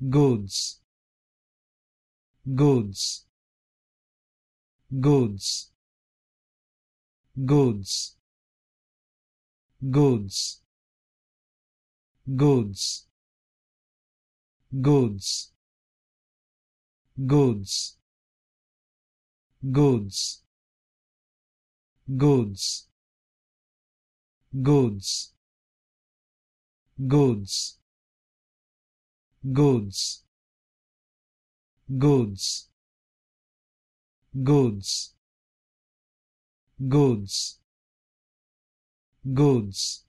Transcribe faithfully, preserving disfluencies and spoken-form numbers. goods, goods, goods, goods, goods, goods, goods, goods, goods, goods, goods, goods, goods, goods, goods, goods, goods,